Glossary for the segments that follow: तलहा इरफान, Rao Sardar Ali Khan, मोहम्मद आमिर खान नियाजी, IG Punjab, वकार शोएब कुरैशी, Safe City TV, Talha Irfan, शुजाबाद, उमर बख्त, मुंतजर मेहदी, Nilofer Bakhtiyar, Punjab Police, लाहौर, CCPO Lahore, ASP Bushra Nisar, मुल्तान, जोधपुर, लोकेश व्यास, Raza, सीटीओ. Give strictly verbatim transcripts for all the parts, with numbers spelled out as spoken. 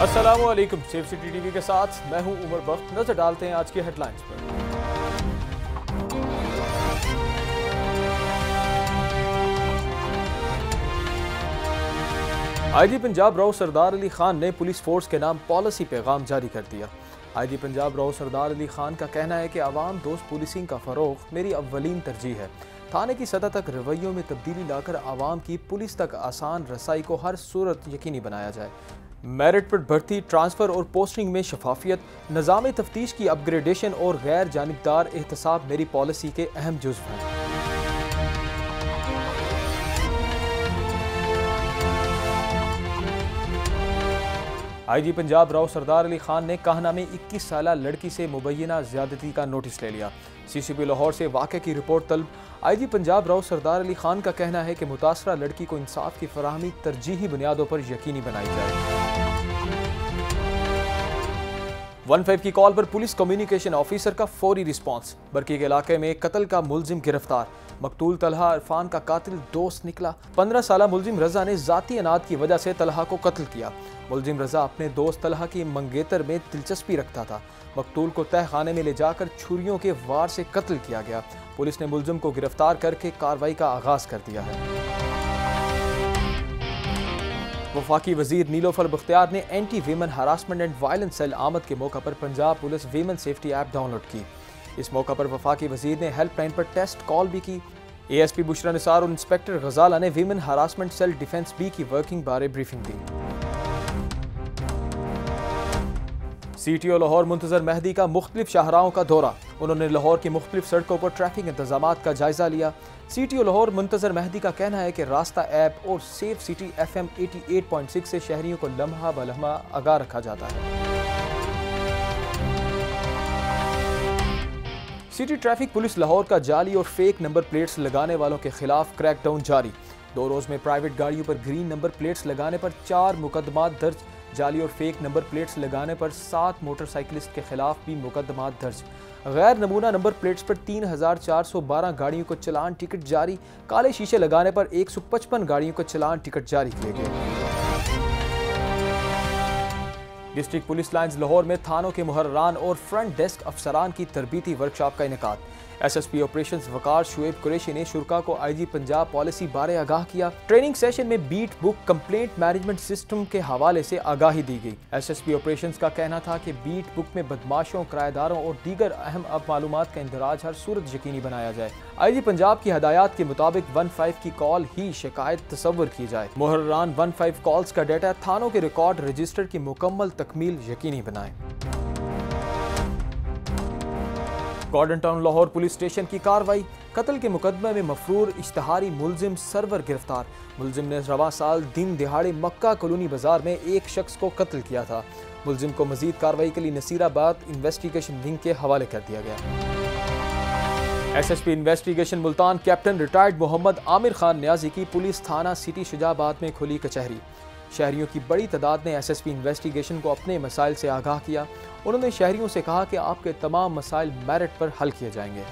अस्सलामुअलैकुम, safe city TV के साथ मैं हूं उमर बख्त। नजर डालते हैं आज की हेडलाइंस पर। आईजी पंजाब राव सरदार अली खान ने पुलिस फोर्स के नाम पॉलिसी पैगाम जारी कर दिया। आईजी पंजाब राव सरदार अली खान का कहना है कि आवाम दोस्त पुलिसिंग का फरोग मेरी अव्वलीन तरजीह है। थाने की सतह तक रवैयों में तब्दीली लाकर आवाम की पुलिस तक आसान रसाई को हर सूरत यकीनी बनाया जाए। मेरिट पर भर्ती, ट्रांसफ़र और पोस्टिंग में शफाफियत, निज़ाम तफ्तीश की अपग्रेडेशन और गैर जानिबदार एहतसाब मेरी पॉलिसी के अहम जुज़्व हैं। आईजी पंजाब राव सरदार अली खान ने काहना में इक्कीस साल लड़की से मुबैना ज्यादती का नोटिस ले लिया। सीसीपी लाहौर से वाक़े की रिपोर्ट तलब। आईजी पंजाब राव सरदार अली खान का कहना है कि मुतासरा लड़की को इंसाफ की फराहमी तरजीही बुनियादों पर यकीनी बनाई जाए। वन फाइव की कॉल पर पुलिस कम्युनिकेशन ऑफिसर का फौरी रिस्पॉन्स। बरकी के इलाके में कत्ल का मुलजिम गिरफ्तार। मकतूल तलहा इरफान का कातिल दोस्त निकला। पंद्रह साल मुलजिम रजा ने ज़ाती अनाद की वजह से तलहा को कत्ल किया। मुलजिम रजा अपने दोस्त तलहा की मंगेतर में दिलचस्पी रखता था। मकतूल को तह खाने में ले जाकर छुरियों के वार से कत्ल किया गया। पुलिस ने मुलजिम को गिरफ्तार करके कार्रवाई का आगाज कर दिया है। वफाकी वजीर नीलोफर बख्तियार ने anti women harassment and violence cell आमद के मौका पर Punjab police women safety app download की। इस मौका पर वफाकी वजीर ने हेल्पलाइन पर टेस्ट कॉल भी की। एएसपी बुशरा निसार और इंस्पेक्टर गजाला ने women harassment cell defence B की वर्किंग बारे ब्रीफिंग दी। सीटीओ लाहौर मुंतजर मेहदी का मुख्तलिफ शाहराओं का दौरा। उन्होंने लाहौर की मुख्तलिफ सड़कों पर ट्रैफिक इंतजाम का जायजा लिया। सीटीओ लाहौर मुंतजर मेहदी का कहना है कि रास्ता ऐप और सेफ सिटी एफएम अठासी पॉइंट छह से शहरियों को लम्हा ब लम्हा आगाह रखा जाता है। सिटी ट्रैफिक पुलिस लाहौर का जाली और फेक नंबर प्लेट्स लगाने वालों के खिलाफ क्रैकडाउन जारी। दो रोज में प्राइवेट गाड़ियों पर ग्रीन नंबर प्लेट्स लगाने पर चार मुकदमा दर्ज। जाली और फेक नंबर प्लेट्स लगाने पर सात मोटरसाइकिलिस्ट के खिलाफ भी मुकदमा दर्ज। गैर नमूना नंबर प्लेट्स पर तीन हजार चार सौ बारह गाड़ियों को चलान टिकट जारी। काले शीशे लगाने पर एक सौ पचपन गाड़ियों को चलान टिकट जारी किए गए। डिस्ट्रिक्ट पुलिस लाइंस लाहौर में थानों के मुहर्रान और फ्रंट डेस्क अफसरान की तरबीती वर्कशॉप का इनेकाद। S S P operation वकार शोएब कुरैशी ने शुरा को आई जी पंजाब पॉलिसी बारे आगाह किया। ट्रेनिंग सेशन में beat book complaint management system के हवाले से आगाही दी गई। एस एस पी ऑपरेशन का कहना था कि बीट बुक में बदमाशों, किराएदारों और दीगर अहम अब मालूमात का इंदराज हर सूरत यकीनी बनाया जाए। आई जी पंजाब की हदायत के मुताबिक वन फाइव की कॉल ही शिकायत तस्वर की जाए। मुहर्रान वन फाइव कॉल्स का डाटा थानों के रिकॉर्ड रजिस्टर की मुकम्मल तकमील यकीनी बनाए। Garden town लाहौर police station की कार्रवाई। कत्ल के मुकदमे में मफरूर इश्तहारी मुलजिम सरवर गिरफ्तार। मुलजिम ने रवा साल दिन दिहाड़े मक्का कॉलोनी बाजार में एक शख्स को कत्ल किया था। मुलजिम को मजीद कार्रवाई के लिए नसीराबाद इन्वेस्टिगेशन विंग के हवाले कर दिया गया। S S P investigation मुल्तान captain retired मोहम्मद आमिर खान नियाजी की पुलिस थाना सिटी शुजाबाद में खुली कचहरी। शहरियों की बड़ी तादाद ने एस एस पी इन्वेस्टिगेशन को अपने मसाइल से आगाह किया। उन्होंने शहरियों से कहा कि आपके तमाम मसाइल मेरिट पर हल किए जाएंगे।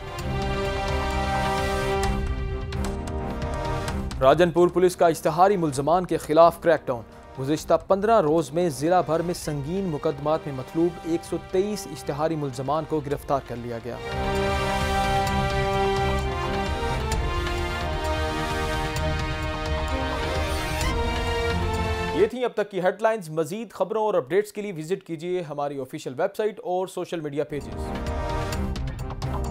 राजनपुर पुलिस का इश्तहारी मुलजमान के खिलाफ क्रैकडाउन। गुज़िश्ता पंद्रह रोज में जिला भर में संगीन मुकदमात में मतलूब एक सौ तेईस इश्तहारी मुलजमान को गिरफ्तार कर लिया गया। ये थी अब तक की हेडलाइंस। मजीद खबरों और अपडेट्स के लिए विजिट कीजिए हमारी ऑफिशियल वेबसाइट और सोशल मीडिया पेजेस।